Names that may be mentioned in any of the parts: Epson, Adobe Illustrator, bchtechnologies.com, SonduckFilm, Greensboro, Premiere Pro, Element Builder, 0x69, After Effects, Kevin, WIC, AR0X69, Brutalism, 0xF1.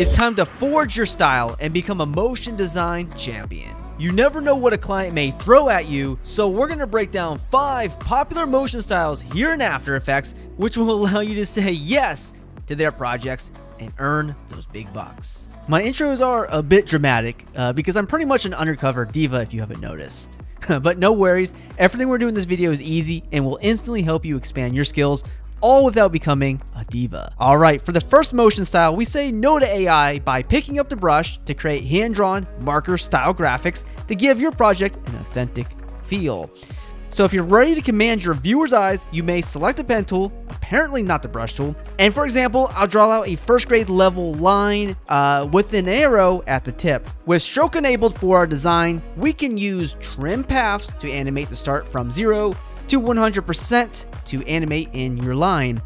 It's time to forge your style and become a motion design champion. You never know what a client may throw at you, so we're going to break down 5 popular motion styles here in After Effects, which will allow you to say yes to their projects and earn those big bucks. My intros are a bit dramatic because I'm pretty much an undercover diva if you haven't noticed. But no worries, everything we're doing in this video is easy and will instantly help you expand your skills, all without becoming a diva. Alright, for the first motion style, we say no to AI by picking up the brush to create hand-drawn marker style graphics to give your project an authentic feel. So if you're ready to command your viewer's eyes, you may select the pen tool, apparently not the brush tool, and for example, I'll draw out a first grade level line with an arrow at the tip. With stroke enabled for our design, we can use trim paths to animate the start from 0 to 100% to animate in your line.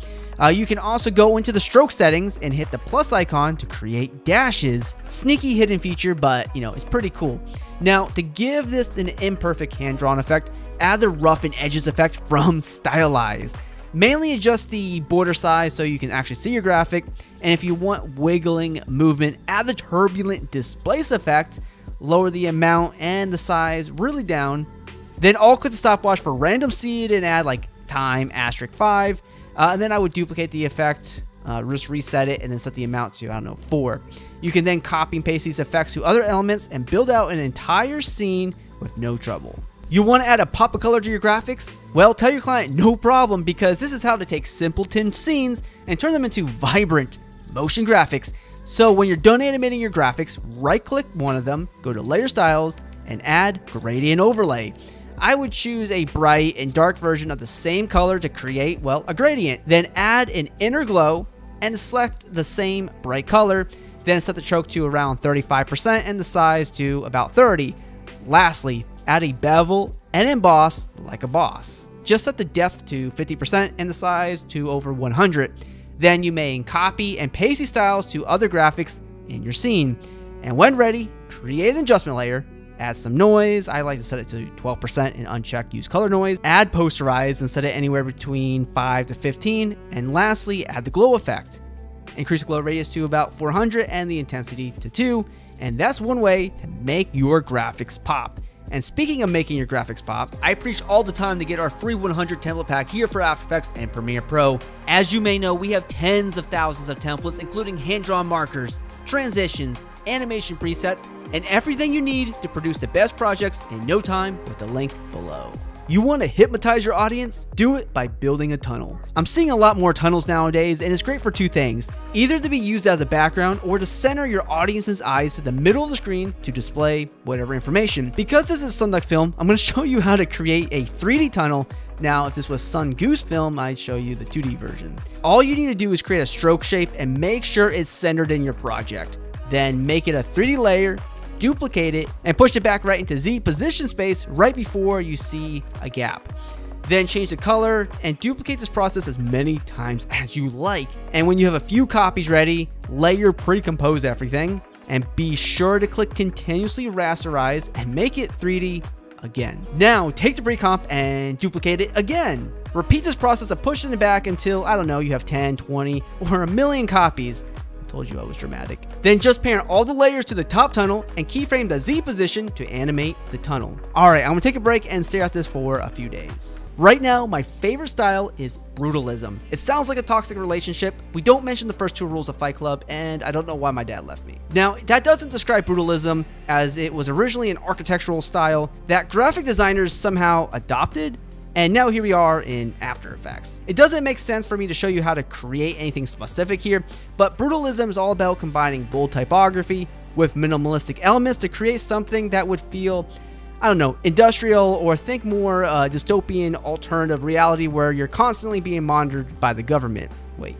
You can also go into the stroke settings and hit the plus icon to create dashes. Sneaky hidden feature, but you know, it's pretty cool. Now, to give this an imperfect hand-drawn effect, add the rough and edges effect from Stylize. Mainly adjust the border size so you can actually see your graphic, and if you want wiggling movement, add the turbulent displace effect, lower the amount and the size really down. Then I'll click the stopwatch for random seed and add like time *5. And then I would duplicate the effect, just reset it, and then set the amount to, I don't know, 4. You can then copy and paste these effects to other elements and build out an entire scene with no trouble. You want to add a pop of color to your graphics? Well, tell your client no problem, because this is how to take simple tinted scenes and turn them into vibrant motion graphics. So when you're done animating your graphics, right-click one of them, go to Layer Styles, and add Gradient Overlay. I would choose a bright and dark version of the same color to create, well, a gradient. Then add an inner glow and select the same bright color. Then set the stroke to around 35% and the size to about 30. Lastly, add a bevel and emboss like a boss. Just set the depth to 50% and the size to over 100. Then you may copy and paste these styles to other graphics in your scene. And when ready, create an adjustment layer. Add some noise. I like to set it to 12% and uncheck use color noise. Add posterize and set it anywhere between 5 to 15. And lastly, add the glow effect. Increase the glow radius to about 400 and the intensity to 2. And that's one way to make your graphics pop. And speaking of making your graphics pop, I preach all the time to get our free 100 template pack here for After Effects and Premiere Pro. As you may know, we have tens of thousands of templates, including hand-drawn markers, transitions, animation presets, and everything you need to produce the best projects in no time with the link below. You want to hypnotize your audience? Do it by building a tunnel. I'm seeing a lot more tunnels nowadays, and it's great for two things: either to be used as a background or to center your audience's eyes to the middle of the screen to display whatever information. Because this is SonduckFilm, I'm going to show you how to create a 3D tunnel. Now, if this was SonduckFilm, I'd show you the 2D version. All you need to do is create a stroke shape and make sure it's centered in your project. Then make it a 3D layer, duplicate it, and push it back right into Z position space right before you see a gap. Then change the color and duplicate this process as many times as you like. And when you have a few copies ready, layer pre-compose everything, and be sure to click continuously rasterize and make it 3D again. Now take the pre-comp and duplicate it again. Repeat this process of pushing it back until, I don't know, you have 10, 20, or a million copies. Told you I was dramatic. Then just parent all the layers to the top tunnel and keyframe the Z position to animate the tunnel. Alright, I'm gonna take a break and stare at this for a few days. Right now, my favorite style is brutalism. It sounds like a toxic relationship. We don't mention the first 2 rules of Fight Club, and I don't know why my dad left me. Now, that doesn't describe brutalism, as it was originally an architectural style that graphic designers somehow adopted, and now here we are in After Effects. It doesn't make sense for me to show you how to create anything specific here, but brutalism is all about combining bold typography with minimalistic elements to create something that would feel, I don't know, industrial, or think more dystopian alternative reality where you're constantly being monitored by the government. Wait,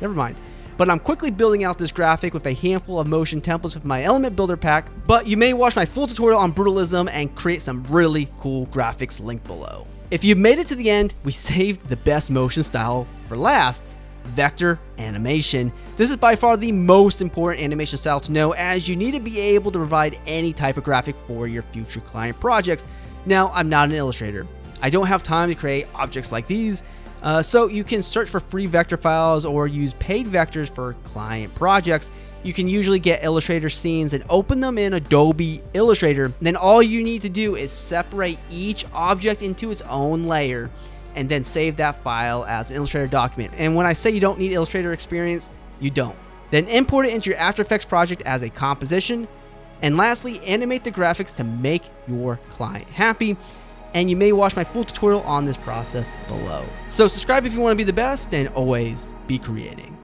never mind. But I'm quickly building out this graphic with a handful of motion templates with my Element Builder pack, but you may watch my full tutorial on brutalism and create some really cool graphics linked below. If you've made it to the end, we saved the best motion style for last: vector animation. This is by far the most important animation style to know, as you need to be able to provide any type of graphic for your future client projects. Now, I'm not an illustrator. I don't have time to create objects like these, So you can search for free vector files or use paid vectors for client projects. You can usually get Illustrator scenes and open them in Adobe Illustrator. Then all you need to do is separate each object into its own layer and then save that file as an Illustrator document. And when I say you don't need Illustrator experience, you don't. Then import it into your After Effects project as a composition. And lastly, animate the graphics to make your client happy. And you may watch my full tutorial on this process below. So subscribe if you want to be the best and always be creating.